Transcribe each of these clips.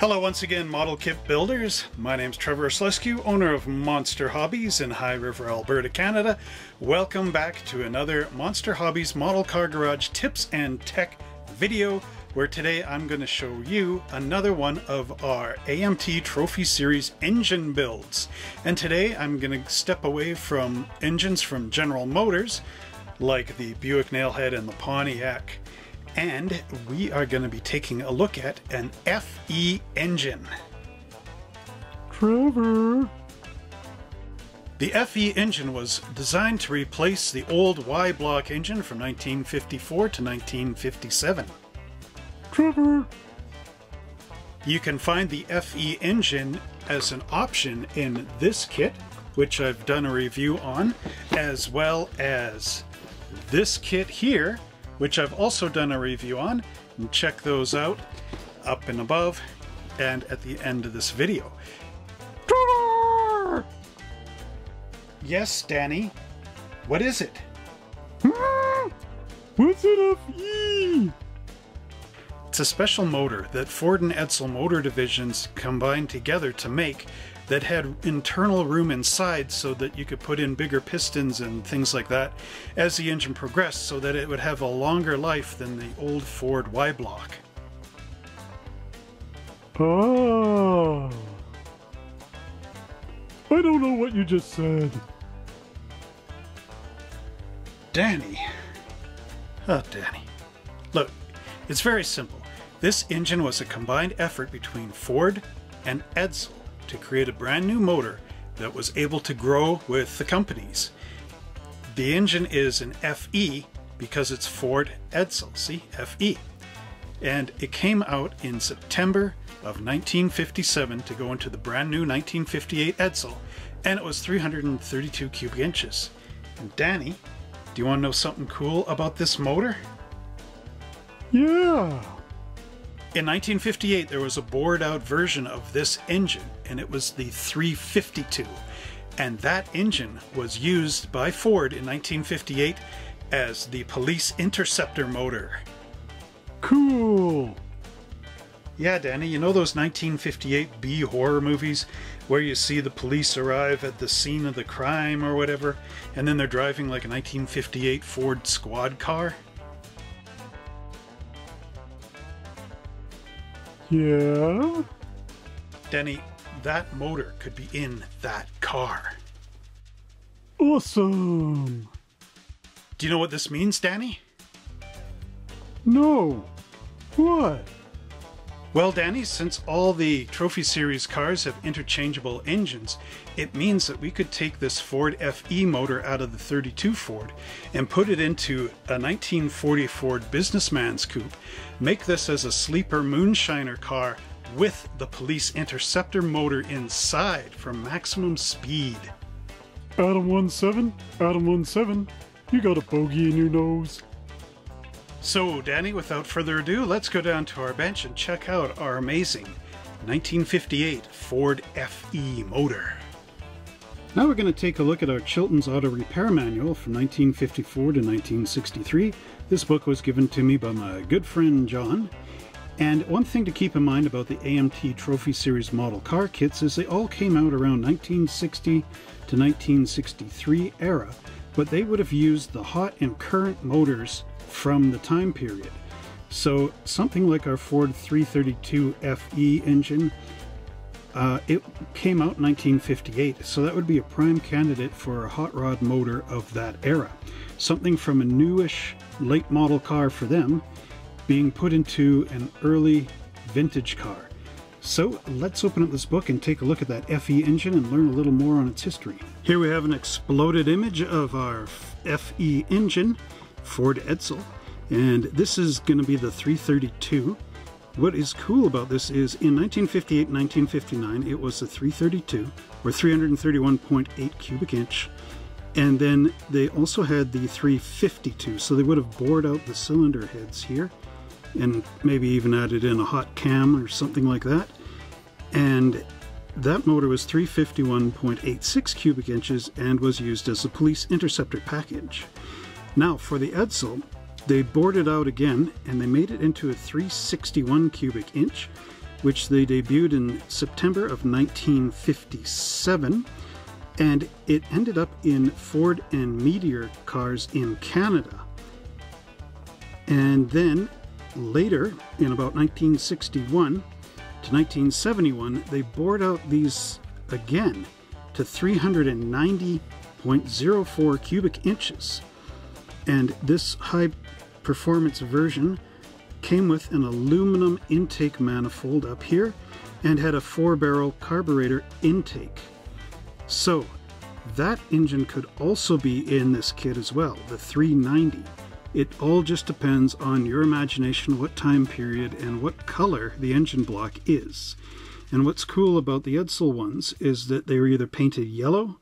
Hello once again, model kit builders. My name's Trevor Oslesky, owner of Monster Hobbies in High River, Alberta, Canada. Welcome back to another Monster Hobbies Model Car Garage Tips and Tech video, where today I'm going to show you another one of our AMT Trophy Series engine builds. And today I'm going to step away from engines from General Motors, like the Buick Nailhead and the Pontiac. And we are going to be taking a look at an FE engine. Trevor! The FE engine was designed to replace the old Y-block engine from 1954 to 1957. Trevor! You can find the FE engine as an option in this kit, which I've done a review on, as well as this kit here, which I've also done a review on, and check those out up and above and at the end of this video. Trevor! Yes, Danny, what is it? What's an FE? It's a special motor that Ford and Edsel Motor Divisions combined together to make, that had internal room inside so that you could put in bigger pistons and things like that as the engine progressed, so that it would have a longer life than the old Ford Y-block. Oh, I don't know what you just said. Danny. Oh, Danny. Look, it's very simple. This engine was a combined effort between Ford and Edsel to create a brand new motor that was able to grow with the companies. The engine is an FE because it's Ford Edsel, see, FE. And it came out in September of 1957 to go into the brand new 1958 Edsel, and it was 332 cubic inches. And Danny, do you want to know something cool about this motor? Yeah! In 1958, there was a bored-out version of this engine, and it was the 352. And that engine was used by Ford in 1958 as the Police Interceptor motor. Cool! Yeah, Danny, you know those 1958 B horror movies where you see the police arrive at the scene of the crime or whatever, and then they're driving like a 1958 Ford squad car? Yeah? Danny, that motor could be in that car. Awesome! Do you know what this means, Danny? No. What? Well, Danny, since all the Trophy Series cars have interchangeable engines, it means that we could take this Ford FE motor out of the 32 Ford and put it into a 1940 Ford businessman's coupe, make this as a sleeper moonshiner car with the Police Interceptor motor inside for maximum speed. Adam 17, you got a bogey in your nose. So, Danny, without further ado, let's go down to our bench and check out our amazing 1958 Ford FE motor. Now we're going to take a look at our Chilton's Auto Repair Manual from 1954 to 1963. This book was given to me by my good friend John. And one thing to keep in mind about the AMT Trophy Series model car kits is they all came out around 1960 to 1963 era, but they would have used the hot and current motors from the time period. So something like our Ford 332 FE engine, it came out in 1958, so that would be a prime candidate for a hot rod motor of that era. Something from a newish late model car for them being put into an early vintage car. So let's open up this book and take a look at that FE engine and learn a little more on its history. Here we have an exploded image of our FE engine, Ford Edsel, and this is going to be the 332. What is cool about this is in 1958 1959 it was the 332, or 331.8 cubic inch, and then they also had the 352, so they would have bored out the cylinder heads here and maybe even added in a hot cam or something like that. And that motor was 351.86 cubic inches and was used as a Police Interceptor package. Now for the Edsel, they bored it out again and they made it into a 361 cubic inch, which they debuted in September of 1957, and it ended up in Ford and Meteor cars in Canada. And then later, in about 1961 to 1971, they bored out these again to 390.04 cubic inches. And this high performance version came with an aluminum intake manifold up here and had a 4-barrel carburetor intake. So that engine could also be in this kit as well, the 390. It all just depends on your imagination, what time period and what color the engine block is. And what's cool about the Edsel ones is that they were either painted yellow,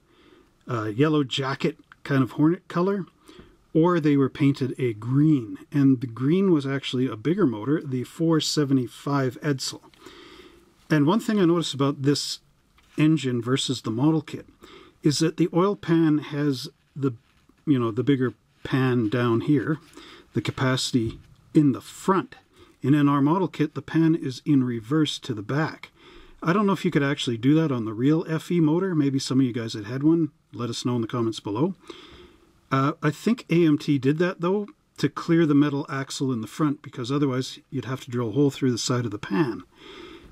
yellow jacket kind of hornet color, or they were painted a green. And the green was actually a bigger motor, the 475 Edsel. And one thing I noticed about this engine versus the model kit is that the oil pan has the, you know, the bigger pan down here, the capacity in the front, and in our model kit the pan is in reverse to the back. I don't know if you could actually do that on the real FE motor. Maybe some of you guys that had one, let us know in the comments below. I think AMT did that though to clear the metal axle in the front, because otherwise you'd have to drill a hole through the side of the pan.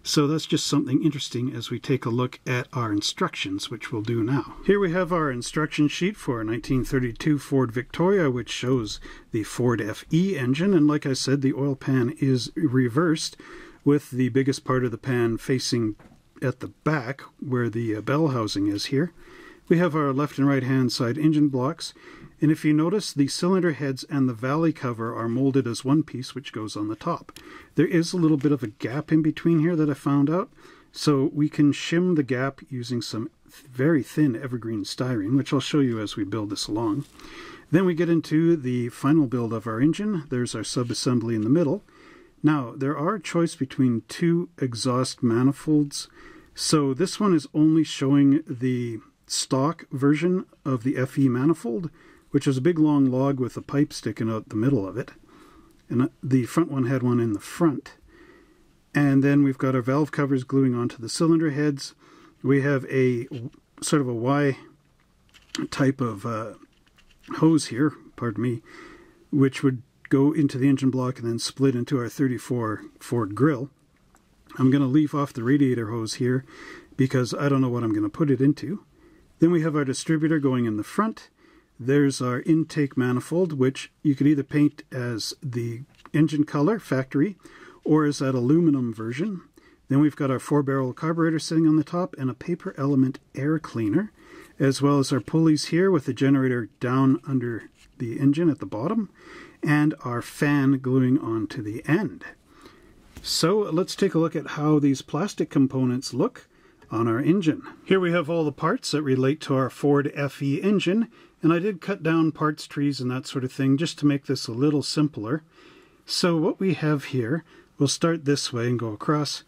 So that's just something interesting as we take a look at our instructions, which we'll do now. Here we have our instruction sheet for a 1932 Ford Victoria, which shows the Ford FE engine. And like I said, the oil pan is reversed, with the biggest part of the pan facing at the back where the bell housing is here. We have our left and right hand side engine blocks. And if you notice, the cylinder heads and the valley cover are molded as one piece, which goes on the top. There is a little bit of a gap in between here that I found out, so we can shim the gap using some very thin evergreen styrene, which I'll show you as we build this along. Then we get into the final build of our engine. There's our sub-assembly in the middle. Now, there are a choice between two exhaust manifolds, so this one is only showing the stock version of the FE manifold, which is a big long log with a pipe sticking out the middle of it. And the front one had one in the front. And then we've got our valve covers gluing onto the cylinder heads. We have a sort of a Y type of hose here, pardon me, which would go into the engine block and then split into our 34 Ford grill. I'm going to leave off the radiator hose here because I don't know what I'm going to put it into. Then we have our distributor going in the front. There's our intake manifold, which you could either paint as the engine color, factory, or as that aluminum version. Then we've got our 4-barrel carburetor sitting on the top and a paper element air cleaner, as well as our pulleys here with the generator down under the engine at the bottom, and our fan gluing onto the end. So let's take a look at how these plastic components look on our engine. Here we have all the parts that relate to our Ford FE engine, and I did cut down parts trees and that sort of thing just to make this a little simpler. So what we have here, we'll start this way and go across.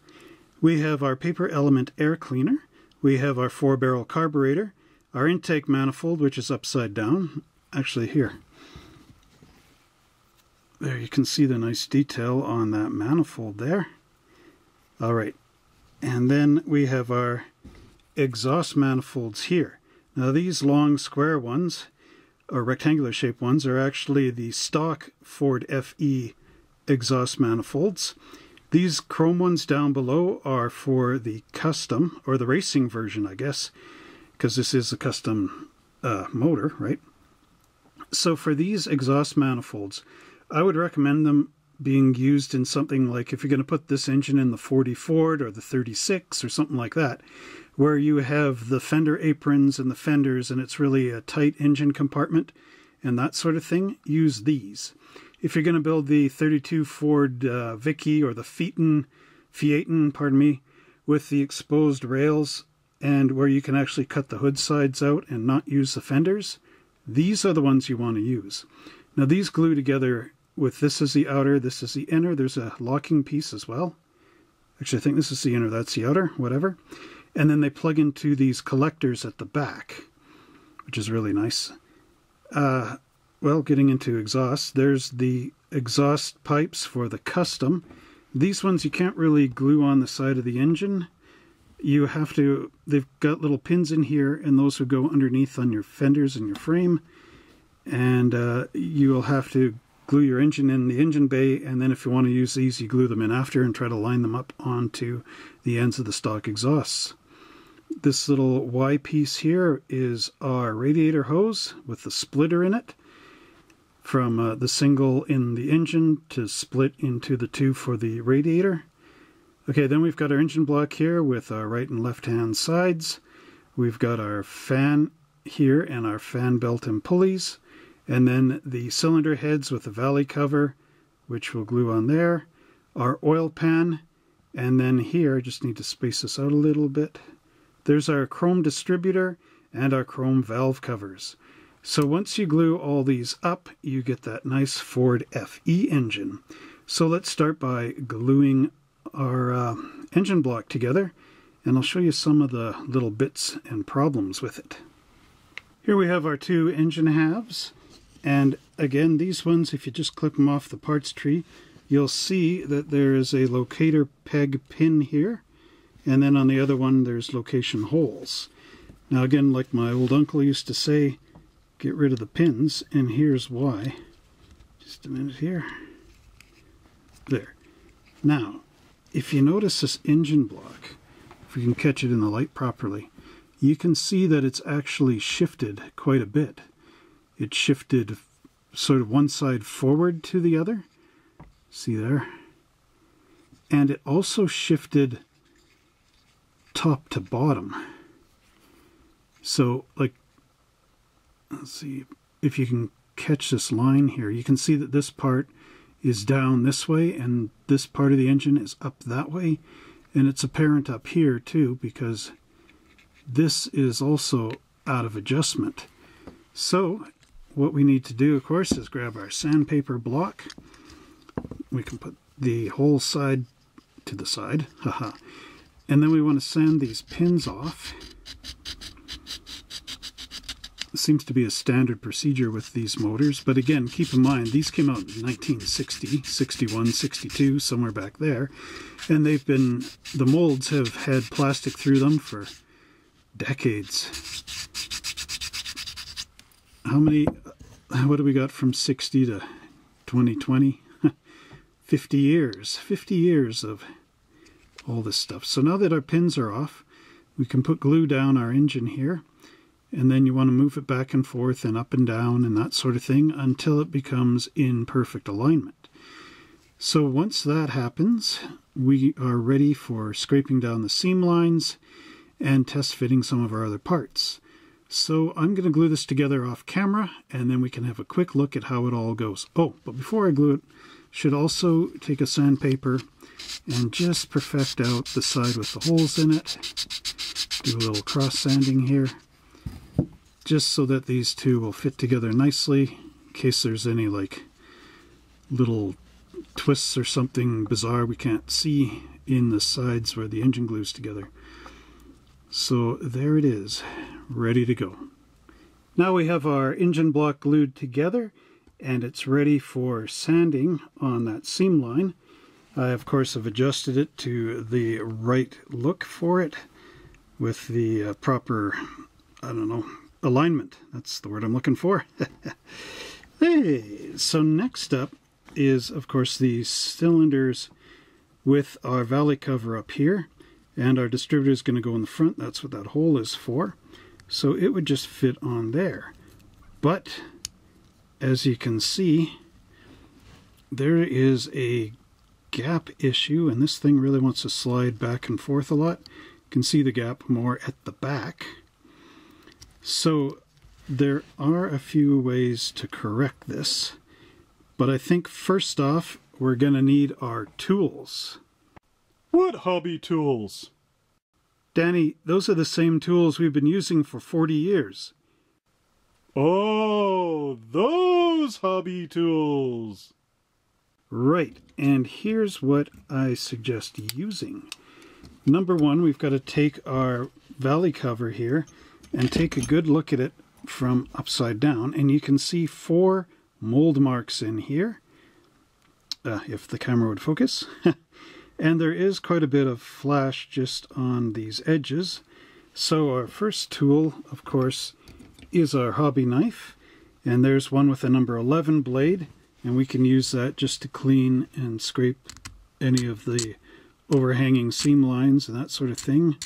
We have our paper element air cleaner, we have our 4-barrel carburetor, our intake manifold, which is upside down, actually here. There you can see the nice detail on that manifold there. All right. And then we have our exhaust manifolds here. Now these long square ones, or rectangular shaped ones, are actually the stock Ford FE exhaust manifolds. These chrome ones down below are for the custom, or the racing version, I guess, because this is a custom motor, right? So for these exhaust manifolds, I would recommend them being used in something like, if you're going to put this engine in the 40 Ford or the 36 or something like that, where you have the fender aprons and the fenders and it's really a tight engine compartment and that sort of thing, use these. If you're going to build the 32 Ford Vicky or the Phaeton, pardon me, with the exposed rails and where you can actually cut the hood sides out and not use the fenders, these are the ones you want to use. Now these glue together with, this is the outer, this is the inner. There's a locking piece as well. Actually, I think this is the inner, that's the outer, whatever. And then they plug into these collectors at the back, which is really nice. Well, getting into exhaust, there's the exhaust pipes for the custom. These ones you can't really glue on the side of the engine. You have to, they've got little pins in here, and those will go underneath on your fenders and your frame. And you will have to glue your engine in the engine bay, and then if you want to use these, you glue them in after and try to line them up onto the ends of the stock exhausts. This little Y piece here is our radiator hose with the splitter in it, from the single in the engine to split into the two for the radiator. Okay, then we've got our engine block here with our right and left hand sides. We've got our fan here and our fan belt and pulleys, and then the cylinder heads with the valley cover, which we'll glue on there, our oil pan, and then here, I just need to space this out a little bit. There's our chrome distributor and our chrome valve covers. So once you glue all these up, you get that nice Ford FE engine. So let's start by gluing our engine block together, and I'll show you some of the little bits and problems with it. Here we have our two engine halves, and again, these ones, if you just clip them off the parts tree, you'll see that there is a locator peg pin here, and then on the other one there's location holes. Now again, like my old uncle used to say, get rid of the pins, and here's why. Just a minute here. There. Now, if you notice this engine block, if we can catch it in the light properly, you can see that it's actually shifted quite a bit. It shifted sort of one side forward to the other. See there? And it also shifted top to bottom. So, like, let's see if you can catch this line here. You can see that this part is down this way and this part of the engine is up that way. And it's apparent up here too, because this is also out of adjustment. So what we need to do, of course, is grab our sandpaper block. We can put the whole side to the side. Haha. And then we want to sand these pins off. Seems to be a standard procedure with these motors, but again, keep in mind these came out in 1960, 61, 62, somewhere back there, and they've been, the molds have had plastic through them for decades. How many, what do we got from 60 to 2020? 50 years of all this stuff. So now that our pins are off, we can put glue down our engine here. And then you want to move it back and forth and up and down and that sort of thing until it becomes in perfect alignment. So once that happens, we are ready for scraping down the seam lines and test fitting some of our other parts. So I'm going to glue this together off camera, and then we can have a quick look at how it all goes. Oh, but before I glue it, I should also take a sandpaper and just perfect out the side with the holes in it. Do a little cross sanding here, just so that these two will fit together nicely, in case there's any like little twists or something bizarre we can't see in the sides where the engine glues together. So there it is, ready to go. Now we have our engine block glued together, and it's ready for sanding on that seam line. I of course have adjusted it to the right look for it with the proper, I don't know, alignment. That's the word I'm looking for. Hey, so next up is, of course, the cylinders with our valley cover up here, and our distributor is going to go in the front. That's what that hole is for. So it would just fit on there. But as you can see, there is a gap issue, and this thing really wants to slide back and forth a lot. You can see the gap more at the back. So there are a few ways to correct this, but I think first off, we're going to need our tools. What hobby tools? Danny, those are the same tools we've been using for 40 years. Oh, those hobby tools! Right, and here's what I suggest using. Number one, we've got to take our valley cover here and take a good look at it from upside down, and you can see 4 mold marks in here. if the camera would focus. And there is quite a bit of flash just on these edges. So our first tool, of course, is our hobby knife. And there's one with a number 11 blade, and we can use that just to clean and scrape any of the overhanging seam lines and that sort of thing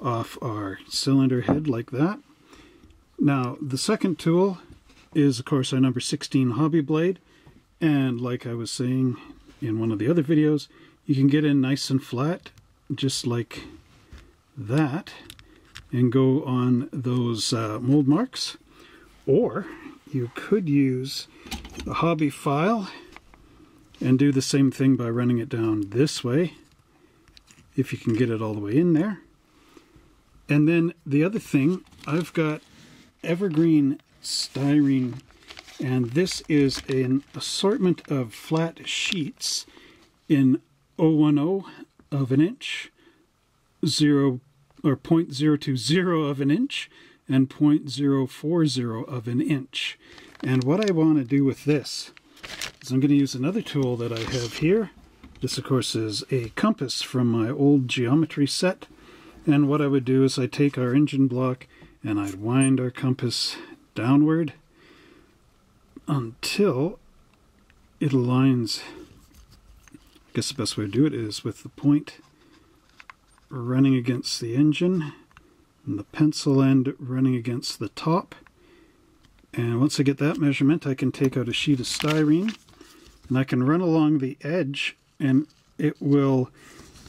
off our cylinder head like that. Now, the second tool is, of course, our number 16 hobby blade. And like I was saying in one of the other videos, you can get in nice and flat, just like that, and go on those mold marks. Or you could use the hobby file and do the same thing by running it down this way, if you can get it all the way in there. And then the other thing, I've got Evergreen Styrene, and this is an assortment of flat sheets in 0.10 of an inch, 0.020 of an inch, and 0.040 of an inch. And what I want to do with this is I'm going to use another tool that I have here. This, of course, is a compass from my old geometry set. And what I would do is I take our engine block and I'd wind our compass downward until it aligns. I guess the best way to do it is with the point running against the engine and the pencil end running against the top. And once I get that measurement, I can take out a sheet of styrene and I can run along the edge, and it will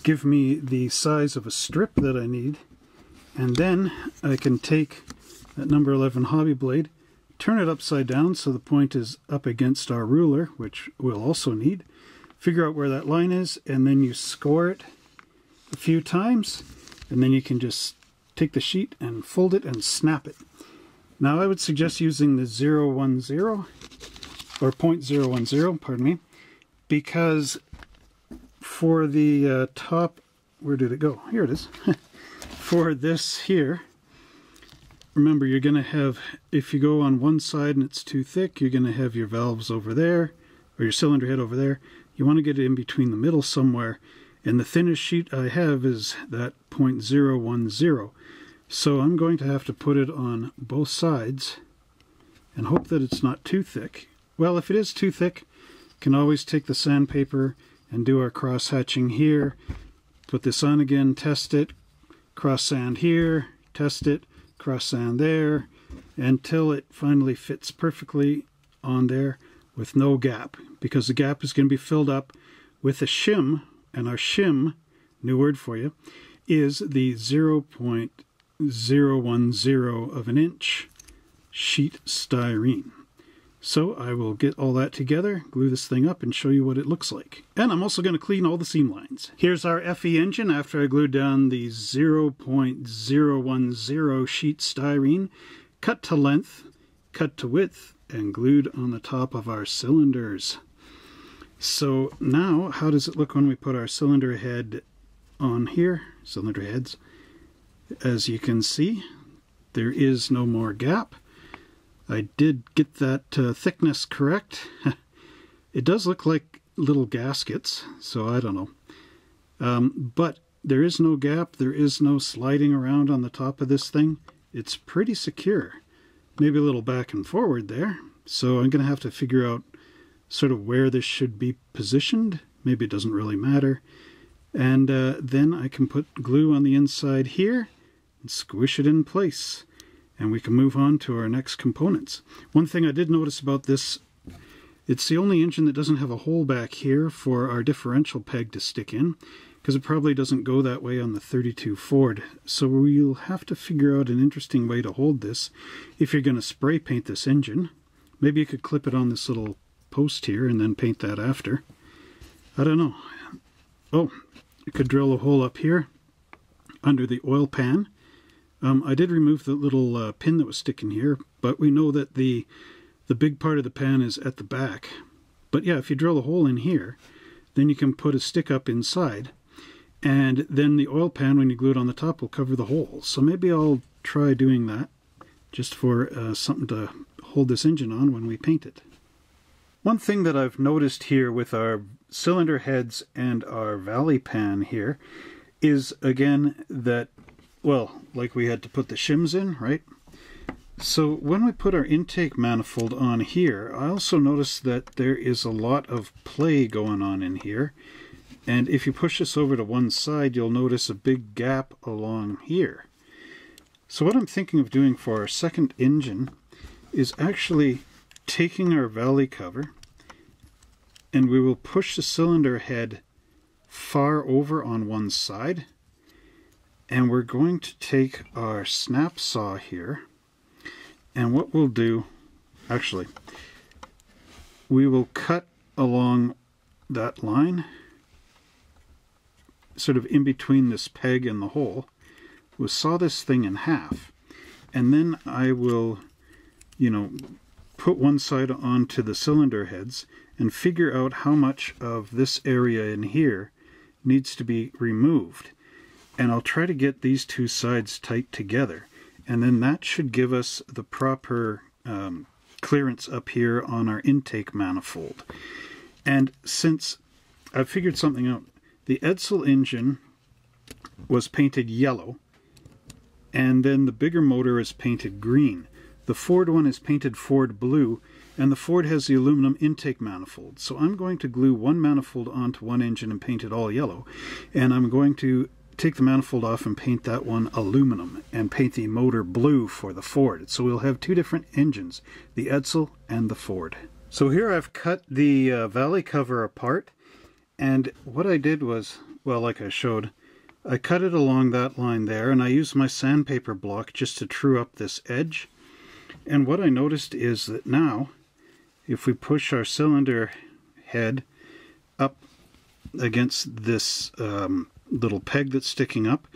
give me the size of a strip that I need. And then I can take that number 11 hobby blade, turn it upside down so the point is up against our ruler, which we'll also need, figure out where that line is, and then you score it a few times, and then you can just take the sheet and fold it and snap it. Now I would suggest using the 0.010, pardon me, because for the top, where did it go? Here it is. For this here, remember you're going to have, if you go on one side and it's too thick, you're going to have your valves over there, or your cylinder head over there. You want to get it in between the middle somewhere, and the thinnest sheet I have is that 0.010. So I'm going to have to put it on both sides and hope that it's not too thick. Well, if it is too thick, you can always take the sandpaper and do our cross hatching here, put this on again, test it, cross sand here, test it, cross sand there, until it finally fits perfectly on there with no gap, because the gap is going to be filled up with a shim, and our shim, new word for you, is the 0.010 of an inch sheet styrene. So I will get all that together, glue this thing up, and show you what it looks like. And I'm also going to clean all the seam lines. Here's our FE engine after I glued down the 0.010 sheet styrene, cut to length, cut to width, and glued on the top of our cylinders. So now, how does it look when we put our cylinder head on here? Cylinder heads. As you can see, there is no more gap. I did get that thickness correct. It does look like little gaskets, so I don't know. But there is no gap, there is no sliding around on the top of this thing. It's pretty secure. Maybe a little back and forward there. So I'm going to have to figure out sort of where this should be positioned. Maybe it doesn't really matter. And then I can put glue on the inside here and squish it in place. And we can move on to our next components. One thing I did notice about this, it's the only engine that doesn't have a hole back here for our differential peg to stick in, because it probably doesn't go that way on the 32 Ford. So we'll have to figure out an interesting way to hold this if you're going to spray paint this engine. Maybe you could clip it on this little post here and then paint that after. I don't know. Oh, you could drill a hole up here under the oil pan. I did remove the little pin that was sticking here, but we know that the big part of the pan is at the back. But yeah, if you drill a hole in here, then you can put a stick up inside, and then the oil pan, when you glue it on the top, will cover the hole. So maybe I'll try doing that just for something to hold this engine on when we paint it. One thing that I've noticed here with our cylinder heads and our valley pan here is, again, that, well, like we had to put the shims in, right? So when we put our intake manifold on here, I also noticed that there is a lot of play going on in here. And if you push this over to one side, you'll notice a big gap along here. So what I'm thinking of doing for our second engine is actually taking our valley cover, and we will push the cylinder head far over on one side, and we're going to take our snap saw here, and what we'll do, actually, we will cut along that line, sort of in between this peg and the hole. We'll saw this thing in half, and then I will, you know, put one side onto the cylinder heads and figure out how much of this area in here needs to be removed. And I'll try to get these two sides tight together. And then that should give us the proper clearance up here on our intake manifold. And since I've figured something out, the Edsel engine was painted yellow, and then the bigger motor is painted green. The Ford one is painted Ford blue, and the Ford has the aluminum intake manifold. So I'm going to glue one manifold onto one engine and paint it all yellow. And I'm going to take the manifold off and paint that one aluminum and paint the motor blue for the Ford. So we'll have two different engines, the Edsel and the Ford. So here I've cut the valley cover apart. And what I did was, well, like I showed, I cut it along that line there, and I used my sandpaper block just to true up this edge. And what I noticed is that now, if we push our cylinder head up against this little peg that's sticking up,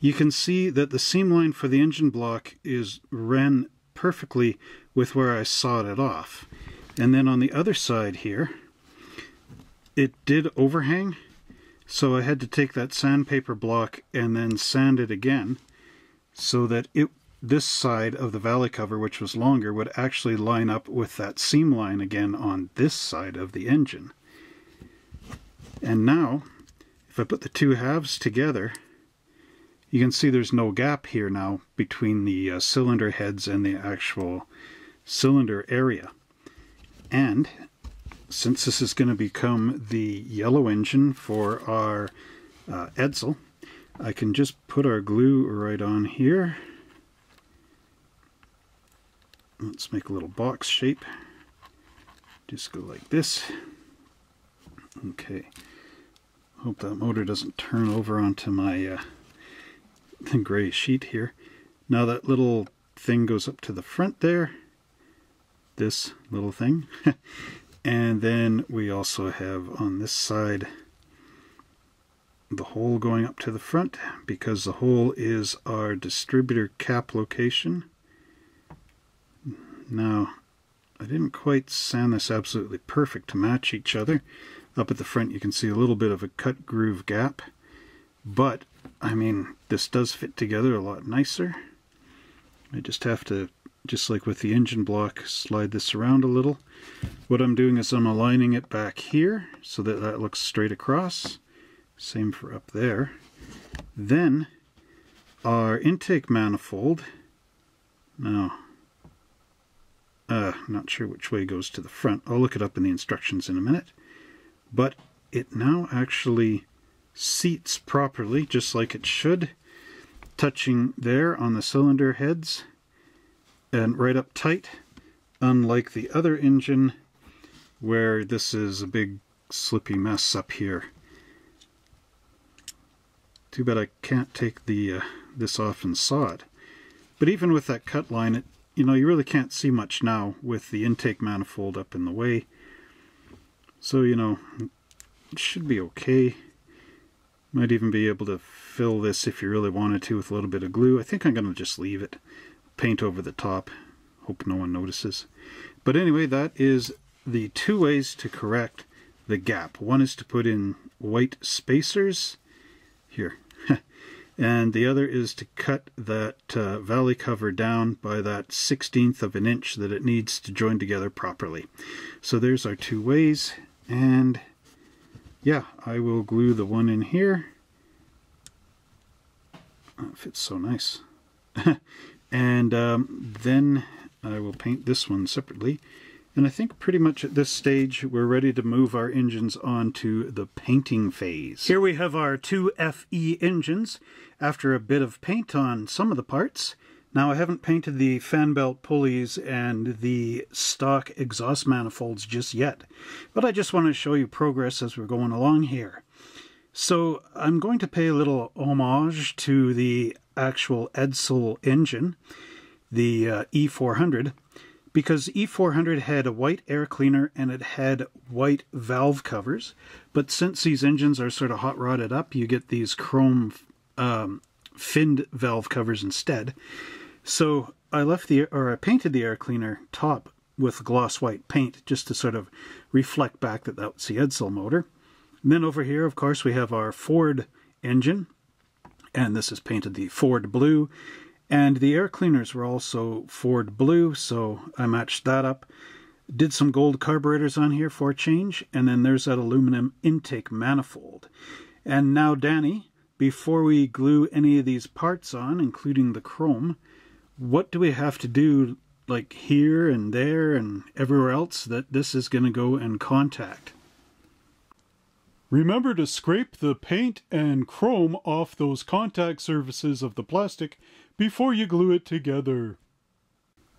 you can see that the seam line for the engine block is ran perfectly with where I sawed it off. And then on the other side here, it did overhang, so I had to take that sandpaper block and then sand it again so that this side of the valley cover, which was longer, would actually line up with that seam line again on this side of the engine. And now, if I put the two halves together, you can see there's no gap here now between the cylinder heads and the actual cylinder area. And since this is going to become the yellow engine for our Edsel, I can just put our glue right on here. Let's make a little box shape. Just go like this. Okay. Hope that motor doesn't turn over onto my gray sheet here. Now that little thing goes up to the front there. This little thing. And then we also have on this side the hole going up to the front, because the hole is our distributor cap location. Now, I didn't quite sand this absolutely perfect to match each other. Up at the front you can see a little bit of a cut groove gap, but I mean, this does fit together a lot nicer. I just have to, just like with the engine block, slide this around a little. What I'm doing is I'm aligning it back here so that that looks straight across. Same for up there. Then our intake manifold, now not sure which way goes to the front. I'll look it up in the instructions in a minute. But it now actually seats properly, just like it should, touching there on the cylinder heads and right up tight, unlike the other engine where this is a big slippy mess up here. Too bad I can't take the this off and saw it. But even with that cut line, it, you know, you really can't see much now with the intake manifold up in the way. So, you know, it should be okay. Might even be able to fill this, if you really wanted to, with a little bit of glue. I think I'm going to just leave it. Paint over the top. Hope no one notices. But anyway, that is the two ways to correct the gap. One is to put in white spacers here. And the other is to cut that valley cover down by that 1/16 of an inch that it needs to join together properly. So there's our two ways, and yeah, I will glue the one in here. Oh, it fits so nice. And then I will paint this one separately. And I think pretty much at this stage, we're ready to move our engines on to the painting phase. Here we have our two FE engines. After a bit of paint on some of the parts, now I haven't painted the fan belt pulleys and the stock exhaust manifolds just yet, but I just want to show you progress as we're going along here. So I'm going to pay a little homage to the actual Edsel engine, the E400, because E400 had a white air cleaner and it had white valve covers, but since these engines are sort of hot rodded up, you get these chrome finned valve covers instead. So I left the, or I painted the air cleaner top with gloss white paint just to sort of reflect back that that's the Edsel motor. And then over here, of course, we have our Ford engine, and this is painted the Ford blue. And the air cleaners were also Ford blue, so I matched that up. Did some gold carburetors on here for a change, and then there's that aluminum intake manifold. And now, Danny, before we glue any of these parts on, including the chrome, what do we have to do, like here and there and everywhere else, that this is going to go and contact? Remember to scrape the paint and chrome off those contact surfaces of the plastic before you glue it together.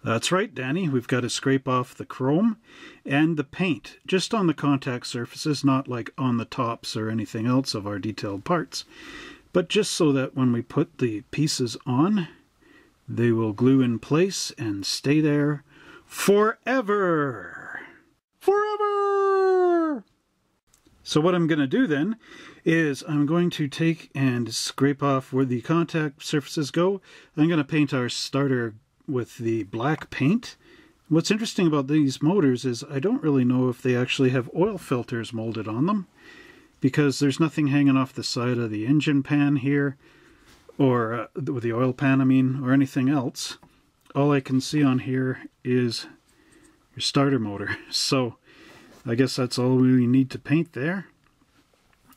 That's right, Danny. We've got to scrape off the chrome and the paint, just on the contact surfaces, not like on the tops or anything else of our detailed parts, but just so that when we put the pieces on, they will glue in place and stay there forever. Forever! So what I'm going to do then is I'm going to take and scrape off where the contact surfaces go. I'm going to paint our starter with the black paint. What's interesting about these motors is I don't really know if they actually have oil filters molded on them, because there's nothing hanging off the side of the engine pan here, or with the oil pan, I mean, or anything else. All I can see on here is your starter motor. So I guess that's all we need to paint there.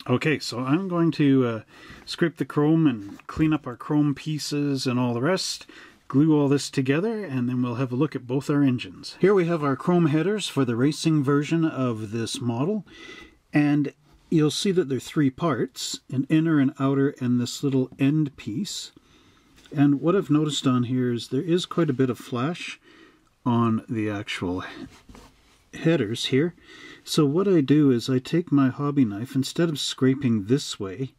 Okay, so I'm going to scrape the chrome and clean up our chrome pieces and all the rest, glue all this together, and then we'll have a look at both our engines. Here we have our chrome headers for the racing version of this model, and you'll see that there are three parts, an inner, an outer, and this little end piece. And what I've noticed on here is there is quite a bit of flash on the actual headers here. So what I do is I take my hobby knife, instead of scraping this way,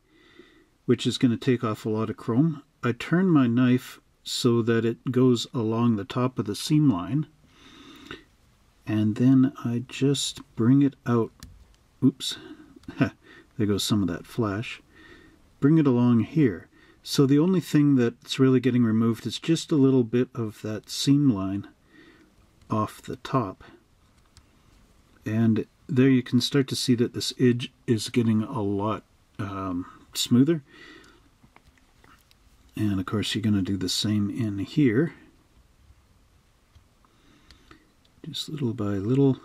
which is going to take off a lot of chrome, I turn my knife so that it goes along the top of the seam line, and then I just bring it out. Oops, there goes some of that flash. Bring it along here. So the only thing that's really getting removed is just a little bit of that seam line off the top. And there you can start to see that this edge is getting a lot smoother. And of course you're going to do the same in here. Just little by little.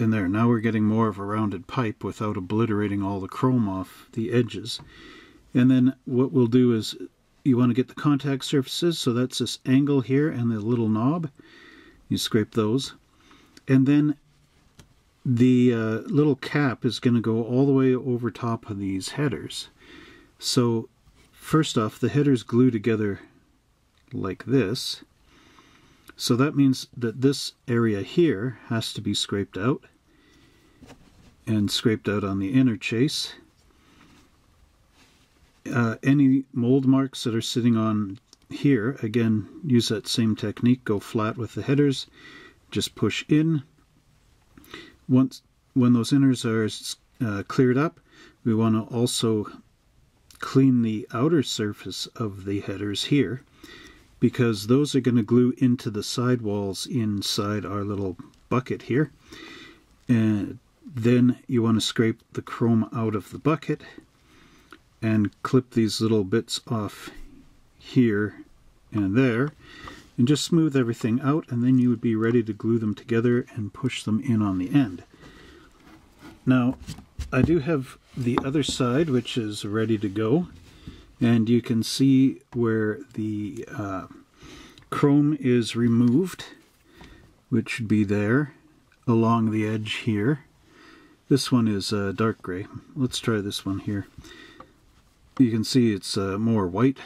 And there, now we're getting more of a rounded pipe without obliterating all the chrome off the edges. And then what we'll do is, you want to get the contact surfaces, so that's this angle here and the little knob. You scrape those, and then the little cap is going to go all the way over top of these headers. So first off, the headers glue together like this, so that means that this area here has to be scraped out, and scraped out on the inner chase. Any mold marks that are sitting on here, again, use that same technique. Go flat with the headers, just push in. Once, when those inners are cleared up, we want to also clean the outer surface of the headers here, because those are going to glue into the sidewalls inside our little bucket here. And then you want to scrape the chrome out of the bucket and clip these little bits off here and there, and just smooth everything out, and then you would be ready to glue them together and push them in on the end. Now, I do have the other side, which is ready to go, and you can see where the chrome is removed, which should be there along the edge here. This one is dark gray. Let's try this one here. You can see it's more white.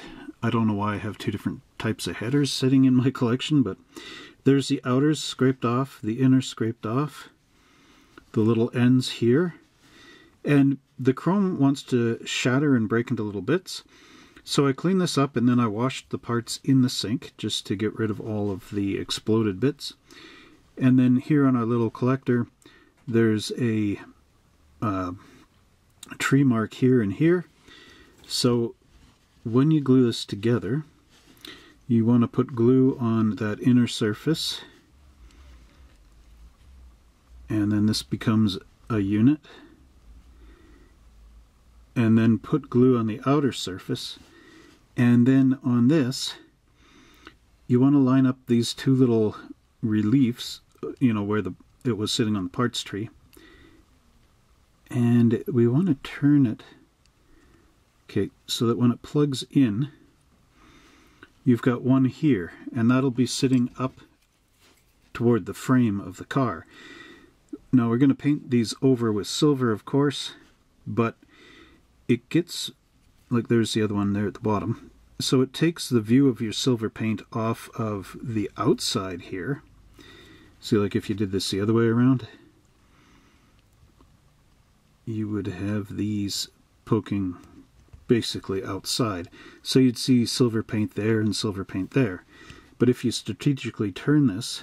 I don't know why I have two different types of headers sitting in my collection, but there's the outers scraped off, the inner scraped off, the little ends here, and the chrome wants to shatter and break into little bits. So I cleaned this up and then I washed the parts in the sink just to get rid of all of the exploded bits. And then here on our little collector, there's a tree mark here and here. So when you glue this together, you want to put glue on that inner surface, and then this becomes a unit, and then put glue on the outer surface, and then on this you want to line up these two little reliefs, you know, where it was sitting on the parts tree, and we want to turn it, okay, so that when it plugs in, you've got one here, and that'll be sitting up toward the frame of the car. Now we're going to paint these over with silver, of course, but it gets, like there's the other one there at the bottom, so it takes the view of your silver paint off of the outside here. See, like if you did this the other way around, you would have these poking basically outside. So you'd see silver paint there and silver paint there. But if you strategically turn this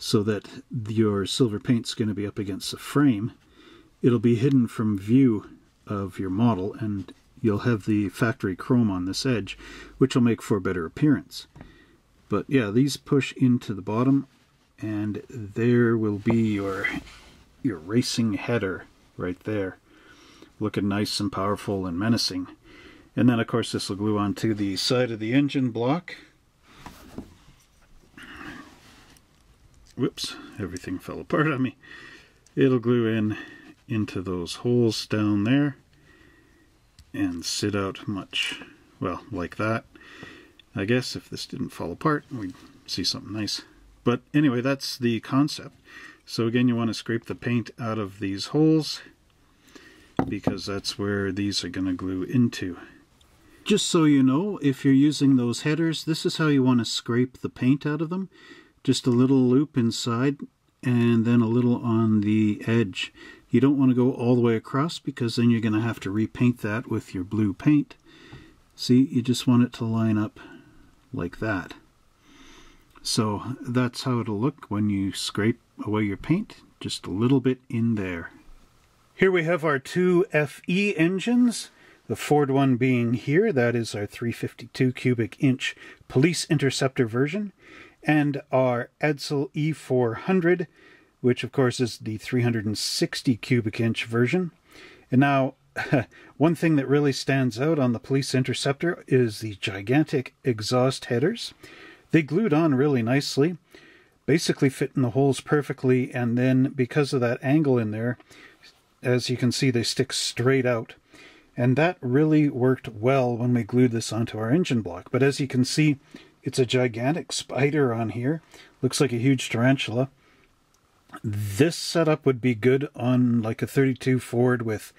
so that your silver paint's going to be up against the frame, it'll be hidden from view of your model, and you'll have the factory chrome on this edge, which will make for a better appearance. But yeah, these push into the bottom, and there will be your racing header right there, looking nice and powerful and menacing. And then of course this will glue onto the side of the engine block. Whoops, everything fell apart on me. It'll glue in into those holes down there and sit out much, well, like that. I guess if this didn't fall apart, we'd see something nice. But anyway, that's the concept. So again, you want to scrape the paint out of these holes, because that's where these are going to glue into. Just so you know, if you're using those headers, this is how you want to scrape the paint out of them. Just a little loop inside and then a little on the edge. You don't want to go all the way across, because then you're going to have to repaint that with your blue paint. See, you just want it to line up like that. So that's how it'll look when you scrape away your paint, just a little bit in there. Here we have our two FE engines, the Ford one being here, that is our 352 cubic inch Police Interceptor version, and our Edsel E400, which of course is the 360 cubic inch version. And now, one thing that really stands out on the Police Interceptor is the gigantic exhaust headers. They glued on really nicely, basically fit in the holes perfectly, and then because of that angle in there, as you can see, they stick straight out, and that really worked well when we glued this onto our engine block. But as you can see, it's a gigantic spider on here, looks like a huge tarantula. This setup would be good on like a 32 Ford with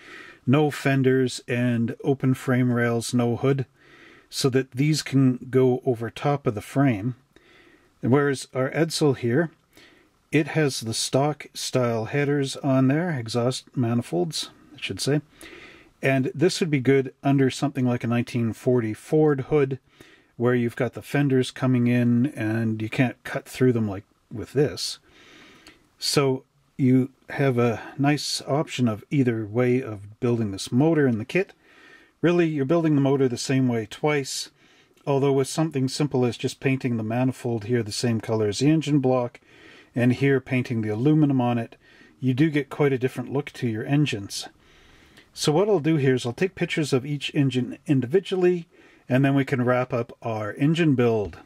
no fenders and open frame rails, no hood, so that these can go over top of the frame. Whereas our Edsel here, it has the stock style headers on there, exhaust manifolds, I should say. And this would be good under something like a 1940 Ford hood, where you've got the fenders coming in and you can't cut through them like with this. So you have a nice option of either way of building this motor in the kit. Really, you're building the motor the same way twice, although with something simple as just painting the manifold here the same color as the engine block, and here painting the aluminum on it, you do get quite a different look to your engines. So what I'll do here is I'll take pictures of each engine individually, and then we can wrap up our engine build.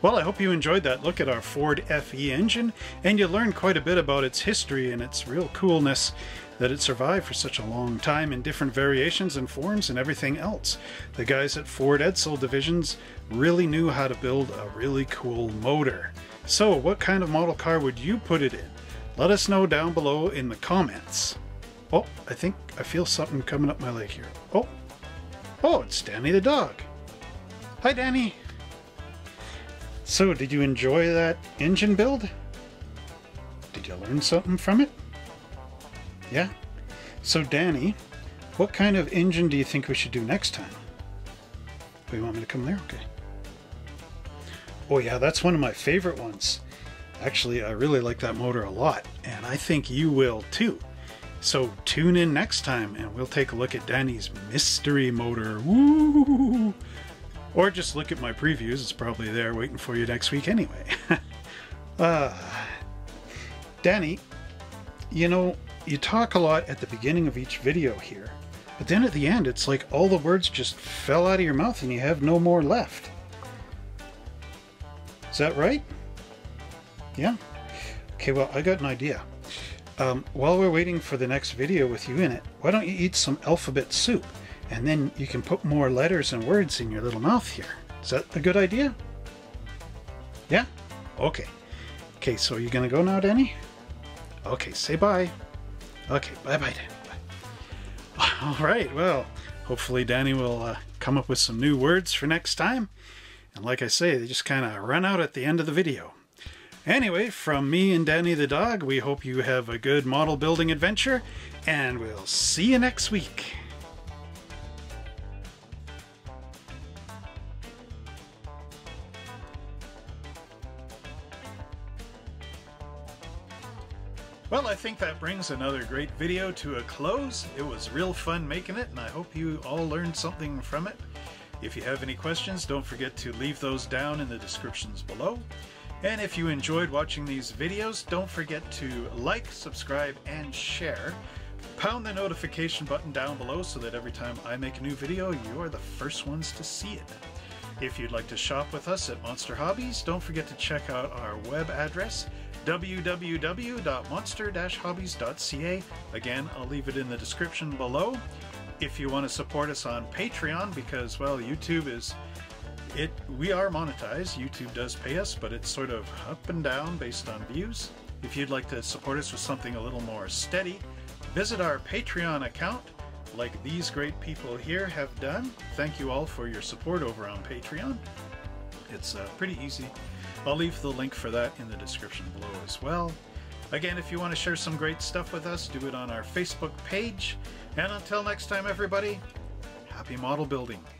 Well, I hope you enjoyed that look at our Ford FE engine, and you learned quite a bit about its history and its real coolness that it survived for such a long time in different variations and forms and everything else. The guys at Ford Edsel Divisions really knew how to build a really cool motor. So what kind of model car would you put it in? Let us know down below in the comments. Oh, I think I feel something coming up my leg here. Oh, it's Danny the dog. Hi, Danny. So, did you enjoy that engine build? Did you learn something from it? Yeah? So, Danny, what kind of engine do you think we should do next time? Oh, you want me to come there? Okay. Oh yeah, that's one of my favorite ones. Actually, I really like that motor a lot, and I think you will too. So tune in next time and we'll take a look at Danny's mystery motor. Woo! Or just look at my previews, it's probably there waiting for you next week anyway. Danny, you know, you talk a lot at the beginning of each video here, but then at the end it's like all the words just fell out of your mouth and you have no more left. Is that right? Yeah? Okay, well, I got an idea. While we're waiting for the next video with you in it, why don't you eat some alphabet soup? And then you can put more letters and words in your little mouth here. Is that a good idea? Yeah? Okay. Okay, so are you gonna go now, Danny? Okay, say bye. Okay, bye-bye, Danny. Bye. All right, well, hopefully Danny will come up with some new words for next time. And like I say, they just kind of run out at the end of the video. Anyway, from me and Danny the dog, we hope you have a good model building adventure, and we'll see you next week. Well, I think that brings another great video to a close. It was real fun making it, and I hope you all learned something from it. If you have any questions, don't forget to leave those down in the descriptions below. And if you enjoyed watching these videos, don't forget to like, subscribe, and share. Pound the notification button down below so that every time I make a new video, you are the first ones to see it. If you'd like to shop with us at Monster Hobbies, don't forget to check out our web address, www.monster-hobbies.ca. Again, I'll leave it in the description below. If you want to support us on Patreon, because, well, YouTube is, we are monetized. YouTube does pay us, but it's sort of up and down based on views. If you'd like to support us with something a little more steady, visit our Patreon account, like these great people here have done. Thank you all for your support over on Patreon. It's pretty easy. I'll leave the link for that in the description below as well. Again, if you want to share some great stuff with us, do it on our Facebook page. And until next time, everybody, happy model building.